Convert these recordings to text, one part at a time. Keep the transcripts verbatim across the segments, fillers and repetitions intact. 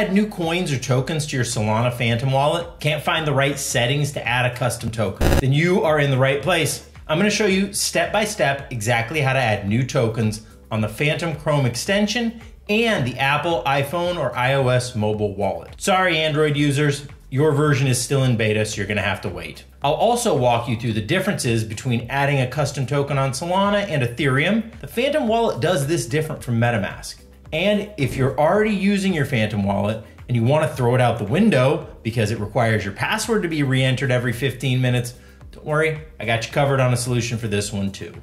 add new coins or tokens to your Solana Phantom wallet, can't find the right settings to add a custom token, then you are in the right place. I'm gonna show you step by step exactly how to add new tokens on the Phantom Chrome extension and the Apple iPhone or iOS mobile wallet. Sorry, Android users, your version is still in beta, so you're gonna have to wait. I'll also walk you through the differences between adding a custom token on Solana and Ethereum. The Phantom wallet does this different from MetaMask. And if you're already using your Phantom wallet and you wanna throw it out the window because it requires your password to be re-entered every fifteen minutes, don't worry, I got you covered on a solution for this one too.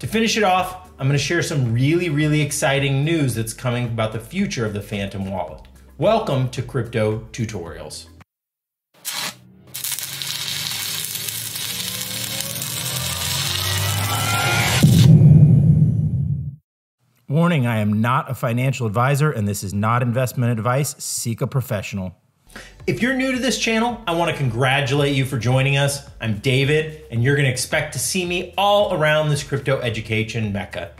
To finish it off, I'm gonna share some really, really exciting news that's coming about the future of the Phantom wallet. Welcome to CryptoTutorials. Warning, I am not a financial advisor and this is not investment advice. Seek a professional. If you're new to this channel, I want to congratulate you for joining us. I'm David, and you're going to expect to see me all around this crypto education mecca.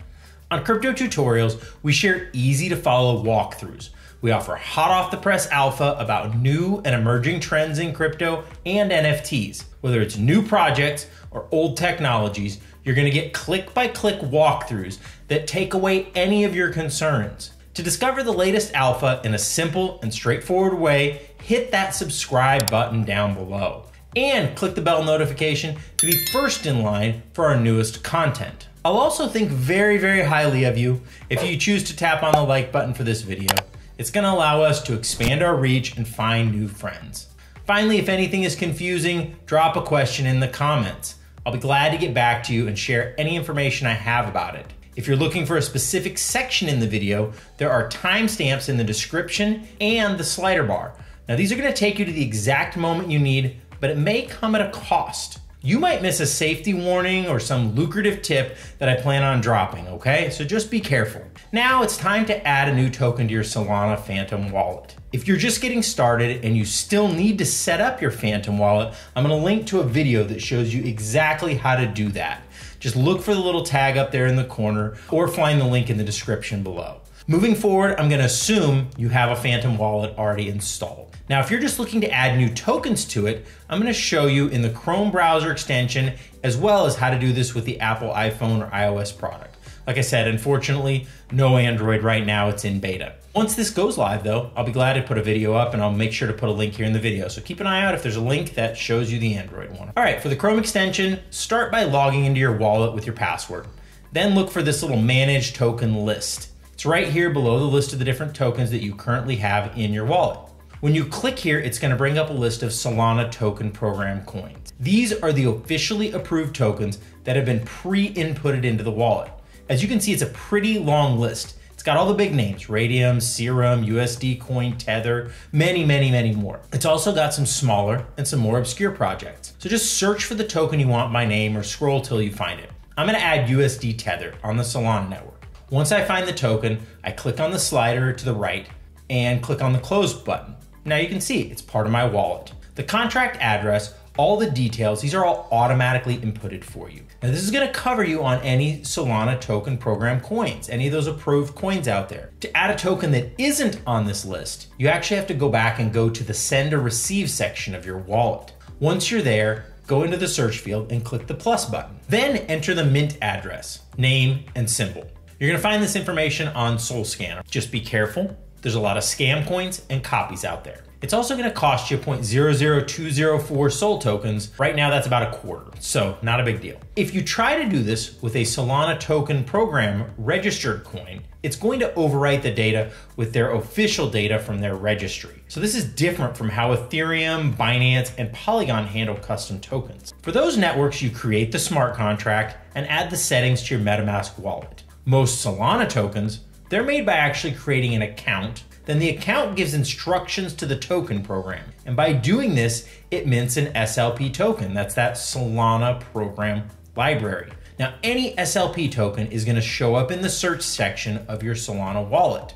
On Crypto Tutorials, we share easy to follow walkthroughs. We offer hot off the press alpha about new and emerging trends in crypto and N F Ts. Whether it's new projects or old technologies, you're going to get click by click walkthroughs that take away any of your concerns. To discover the latest alpha in a simple and straightforward way, hit that subscribe button down below and click the bell notification to be first in line for our newest content. I'll also think very, very highly of you if you choose to tap on the like button for this video. It's gonna allow us to expand our reach and find new friends. Finally, if anything is confusing, drop a question in the comments. I'll be glad to get back to you and share any information I have about it. If you're looking for a specific section in the video, there are timestamps in the description and the slider bar. Now these are gonna take you to the exact moment you need, but it may come at a cost. You might miss a safety warning or some lucrative tip that I plan on dropping, okay? So just be careful. Now it's time to add a new token to your Solana Phantom wallet. If you're just getting started and you still need to set up your Phantom wallet, I'm gonna link to a video that shows you exactly how to do that. Just look for the little tag up there in the corner or find the link in the description below. Moving forward, I'm gonna assume you have a Phantom wallet already installed. Now, if you're just looking to add new tokens to it, I'm gonna show you in the Chrome browser extension, as well as how to do this with the Apple iPhone or iOS product. Like I said, unfortunately, no Android right now, it's in beta. Once this goes live though, I'll be glad to put a video up and I'll make sure to put a link here in the video. So keep an eye out if there's a link that shows you the Android one. All right, for the Chrome extension, start by logging into your wallet with your password. Then look for this little manage token list. It's right here below the list of the different tokens that you currently have in your wallet. When you click here, it's gonna bring up a list of Solana token program coins. These are the officially approved tokens that have been pre-inputted into the wallet. As you can see, it's a pretty long list. It's got all the big names, Raydium, Serum, U S D Coin, Tether, many, many, many more. It's also got some smaller and some more obscure projects. So just search for the token you want by name or scroll till you find it. I'm gonna add U S D Tether on the Solana network. Once I find the token, I click on the slider to the right and click on the close button. Now you can see it's part of my wallet. The contract address, all the details, these are all automatically inputted for you. Now this is gonna cover you on any Solana token program coins, any of those approved coins out there. To add a token that isn't on this list, you actually have to go back and go to the send or receive section of your wallet. Once you're there, go into the search field and click the plus button. Then enter the mint address, name, and symbol. You're gonna find this information on SolScanner. Just be careful, there's a lot of scam coins and copies out there. It's also gonna cost you zero point zero zero two zero four Sol tokens. Right now that's about a quarter, so not a big deal. If you try to do this with a Solana token program registered coin, it's going to overwrite the data with their official data from their registry. So this is different from how Ethereum, Binance, and Polygon handle custom tokens. For those networks, you create the smart contract and add the settings to your MetaMask wallet. Most Solana tokens, they're made by actually creating an account. Then the account gives instructions to the token program. And by doing this, it mints an S L P token. That's that Solana program library. Now, any S L P token is gonna show up in the search section of your Solana wallet.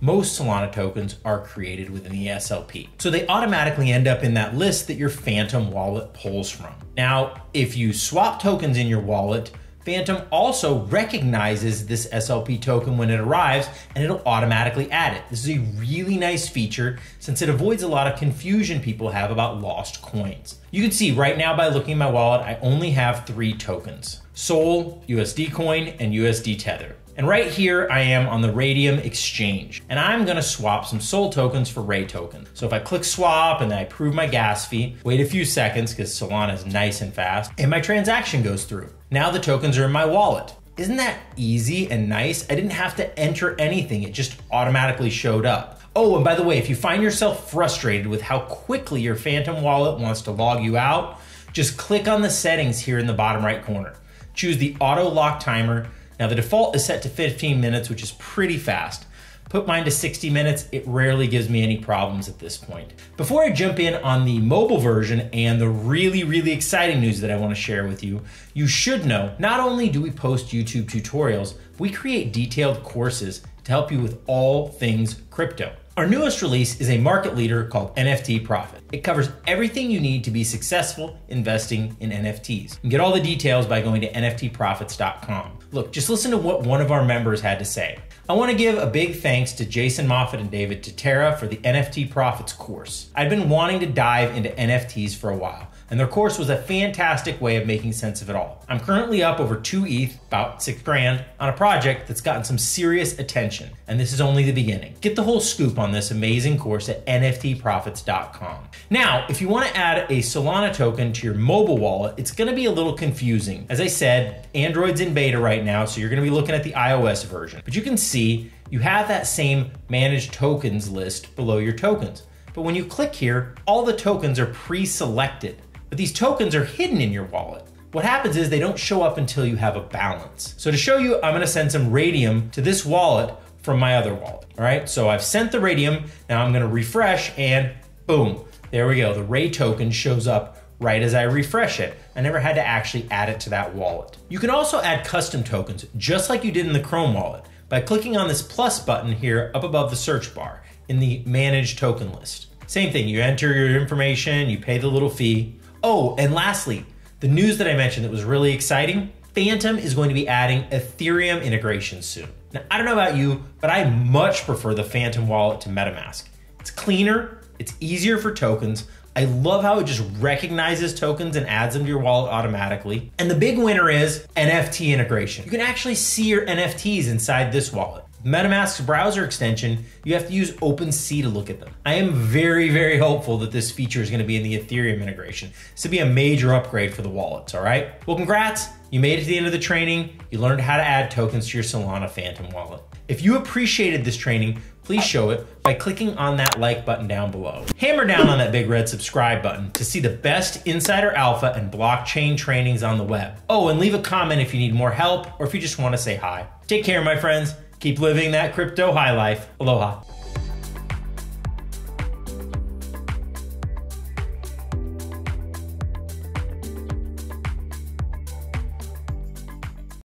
Most Solana tokens are created within the S L P. So they automatically end up in that list that your Phantom wallet pulls from. Now, if you swap tokens in your wallet, Phantom also recognizes this S L P token when it arrives, and it'll automatically add it. This is a really nice feature since it avoids a lot of confusion people have about lost coins. You can see right now by looking at my wallet, I only have three tokens: Sol, U S D Coin, and U S D Tether. And right here, I am on the Raydium exchange, and I'm gonna swap some Sol tokens for Ray tokens. So if I click swap and then I approve my gas fee, wait a few seconds, because Solana is nice and fast, and my transaction goes through. Now the tokens are in my wallet. Isn't that easy and nice? I didn't have to enter anything, it just automatically showed up. Oh, and by the way, if you find yourself frustrated with how quickly your Phantom wallet wants to log you out, just click on the settings here in the bottom right corner. Choose the auto lock timer. Now the default is set to fifteen minutes, which is pretty fast. Put mine to sixty minutes, it rarely gives me any problems at this point. Before I jump in on the mobile version and the really, really exciting news that I wanna share with you, you should know, not only do we post YouTube tutorials, we create detailed courses to help you with all things crypto. Our newest release is a market leader called N F T Profits. It covers everything you need to be successful investing in N F Ts. You can get all the details by going to N F T Profits dot com. Look, just listen to what one of our members had to say. I want to give a big thanks to Jason Moffatt and David Tatera for the N F T Profits course. I've been wanting to dive into N F Ts for a while, and their course was a fantastic way of making sense of it all. I'm currently up over two E T H, about six grand, on a project that's gotten some serious attention, and this is only the beginning. Get the whole scoop on this amazing course at N F T Profits dot com. Now, if you want to add a Solana token to your mobile wallet, it's going to be a little confusing. As I said, Android's in beta right now, so you're going to be looking at the iOS version, but you can see you have that same managed tokens list below your tokens. But when you click here, all the tokens are pre-selected. But these tokens are hidden in your wallet. What happens is they don't show up until you have a balance. So to show you, I'm gonna send some Raydium to this wallet from my other wallet, all right? So I've sent the Raydium, now I'm gonna refresh and boom, there we go. The Ray token shows up right as I refresh it. I never had to actually add it to that wallet. You can also add custom tokens, just like you did in the Chrome wallet, by clicking on this plus button here up above the search bar in the managed token list. Same thing, you enter your information, you pay the little fee. Oh, and lastly, the news that I mentioned that was really exciting, Phantom is going to be adding Ethereum integration soon. Now, I don't know about you, but I much prefer the Phantom wallet to MetaMask. It's cleaner, it's easier for tokens. I love how it just recognizes tokens and adds them to your wallet automatically. And the big winner is N F T integration. You can actually see your N F Ts inside this wallet. MetaMask's browser extension, you have to use OpenSea to look at them. I am very, very hopeful that this feature is going to be in the Ethereum integration. This would be a major upgrade for the wallets, all right? Well, congrats. You made it to the end of the training. You learned how to add tokens to your Solana Phantom wallet. If you appreciated this training, please show it by clicking on that like button down below. Hammer down on that big red subscribe button to see the best insider alpha and blockchain trainings on the web. Oh, and leave a comment if you need more help or if you just want to say hi. Take care, my friends. Keep living that crypto high life. Aloha.